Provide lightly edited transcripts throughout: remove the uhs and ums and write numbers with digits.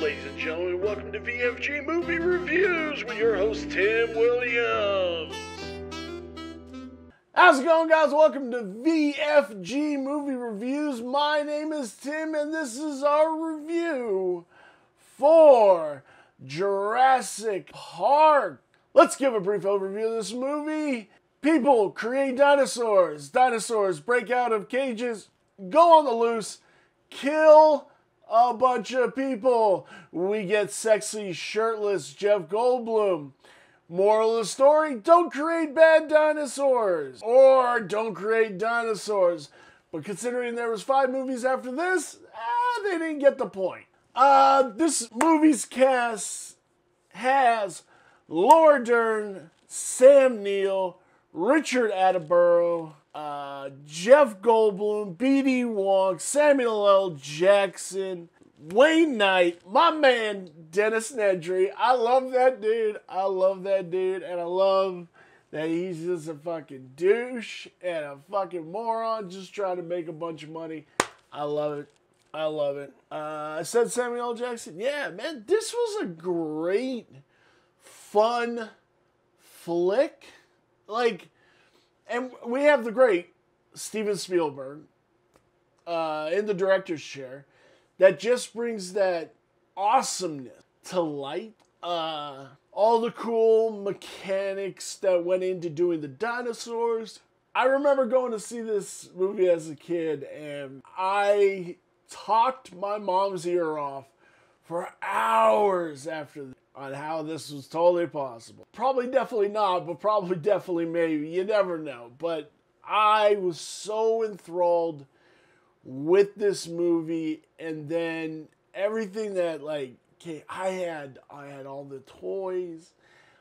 Ladies and gentlemen, welcome to VFG Movie Reviews with your host, Tim Williams. How's it going, guys? Welcome to VFG Movie Reviews. My name is Tim, and this is our review for Jurassic Park. Let's give a brief overview of this movie. People create dinosaurs. Dinosaurs break out of cages, go on the loose, kill a bunch of people. We get sexy, shirtless Jeff Goldblum. Moral of the story, don't create bad dinosaurs. Or don't create dinosaurs. But considering there was 5 movies after this, they didn't get the point. This movie's cast has Laura Dern, Sam Neill, Richard Attenborough, Jeff Goldblum, B.D. Wong, Samuel L. Jackson, Wayne Knight, my man Dennis Nedry. I love that dude. I love that dude, and I love that he's just a fucking douche and a fucking moron just trying to make a bunch of money. I love it. I love it. I said Samuel L. Jackson. Yeah, man, this was a great, fun flick. Like, and we have the great Steven Spielberg in the director's chair that just brings that awesomeness to light. All the cool mechanics that went into doing the dinosaurs. I remember going to see this movie as a kid, and I talked my mom's ear off for hours after that on how this was totally possible. Probably definitely not, but probably definitely maybe. You never know. But I was so enthralled with this movie, and then everything that, like, I had all the toys,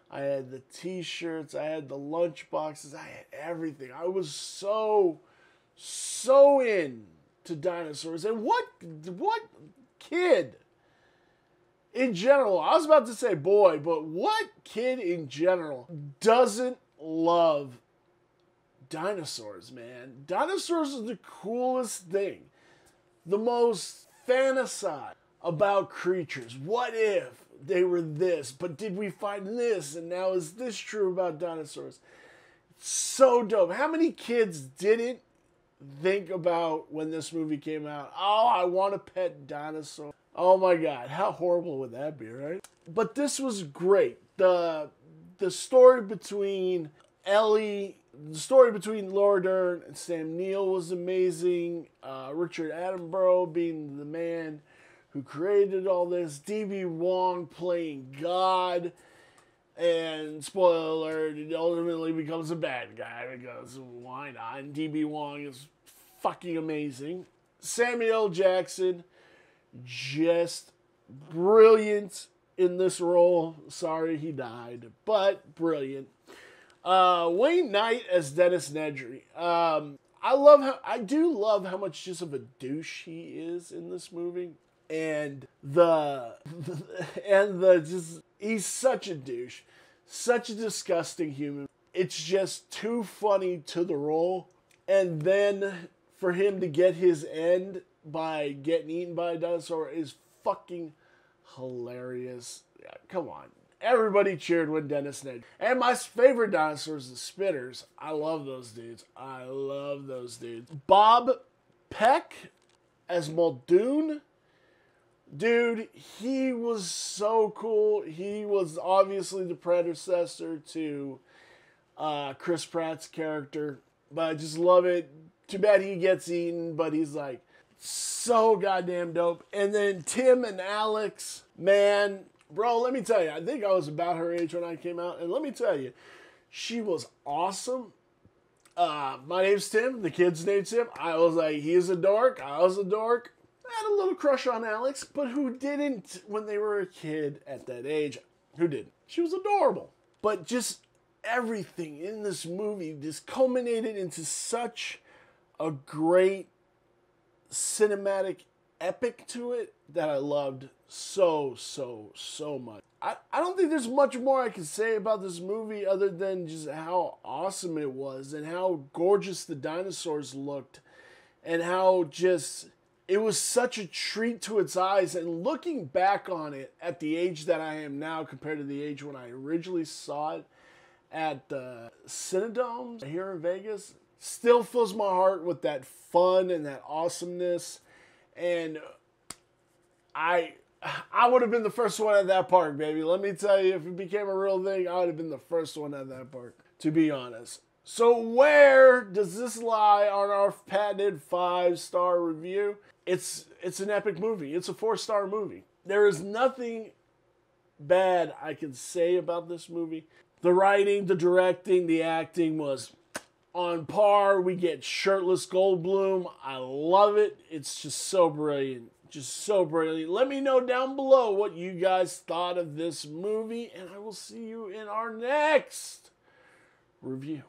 I had the t-shirts, I had the lunch boxes, I had everything. I was so into dinosaurs. And what kid in general, I was about to say boy, but what kid in general doesn't love dinosaurs, man? Dinosaurs are the coolest thing. The most fantasized about creatures. What if they were this, but did we find this, and now is this true about dinosaurs? It's so dope. How many kids didn't think about when this movie came out, oh, I want a pet dinosaur? Oh my God, how horrible would that be, right? But this was great. The story between Laura Dern and Sam Neill was amazing. Richard Attenborough being the man who created all this. D.B. Wong playing God. And spoiler alert, it ultimately becomes a bad guy because why not? And D.B. Wong is fucking amazing. Samuel L. Jackson, just brilliant in this role. Sorry he died, but brilliant. Wayne Knight as Dennis Nedry. I do love how much just of a douche he is in this movie, and he's such a douche, such a disgusting human. It's just too funny to the role, and then for him to get his end by getting eaten by a dinosaur is fucking hilarious. Yeah, come on. Everybody cheered when Dennis Nedry. And my favorite dinosaur is the Spitters. I love those dudes. I love those dudes. Bob Peck as Muldoon. Dude, he was so cool. He was obviously the predecessor to Chris Pratt's character. But I just love it. Too bad he gets eaten, but he's like, so goddamn dope. And then Tim and Alex, man, bro, let me tell you, I think I was about her age when I came out, and let me tell you, she was awesome. My name's Tim, the kid's name's Tim. I was like, he's a dork, I was a dork. I had a little crush on Alex, but who didn't when they were a kid at that age? Who didn't? She was adorable. But just everything in this movie just culminated into such a great cinematic epic to it that I loved so much. I don't think there's much more I can say about this movie other than just how awesome it was and how gorgeous the dinosaurs looked and how just it was such a treat to its eyes. And looking back on it at the age that I am now compared to the age when I originally saw it at the Cinedomes here in Vegas, still fills my heart with that fun and that awesomeness. And I would have been the first one at that park, baby. Let me tell you, if it became a real thing, I would have been the first one at that park, to be honest. So where does this lie on our patented 5-star review? It's an epic movie. It's a 4-star movie. There is nothing bad I can say about this movie. The writing, the directing, the acting was on par. We get shirtless Goldblum. I love it. It's just so brilliant. Just so brilliant. Let me know down below what you guys thought of this movie, and I will see you in our next review.